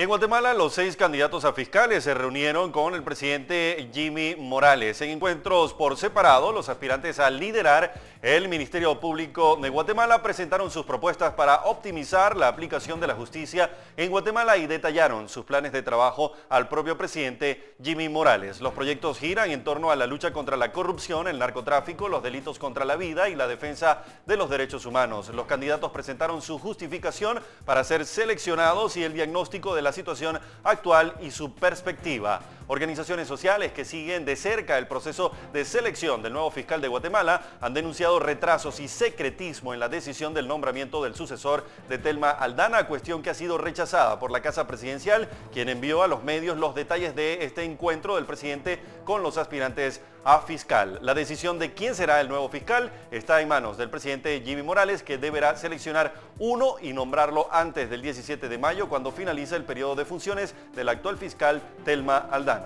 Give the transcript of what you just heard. Y en Guatemala, los 6 candidatos a fiscales se reunieron con el presidente Jimmy Morales. En encuentros por separado, los aspirantes a liderar el Ministerio Público de Guatemala presentaron sus propuestas para optimizar la aplicación de la justicia en Guatemala y detallaron sus planes de trabajo al propio presidente Jimmy Morales. Los proyectos giran en torno a la lucha contra la corrupción, el narcotráfico, los delitos contra la vida y la defensa de los derechos humanos. Los candidatos presentaron su justificación para ser seleccionados y el diagnóstico de la situación actual y su perspectiva. Organizaciones sociales que siguen de cerca el proceso de selección del nuevo fiscal de Guatemala han denunciado retrasos y secretismo en la decisión del nombramiento del sucesor de Telma Aldana, cuestión que ha sido rechazada por la Casa Presidencial, quien envió a los medios los detalles de este encuentro del presidente con los aspirantes a fiscal. La decisión de quién será el nuevo fiscal está en manos del presidente Jimmy Morales, que deberá seleccionar uno y nombrarlo antes del 17 de mayo, cuando finalice el periodo de funciones del actual fiscal Telma Aldana.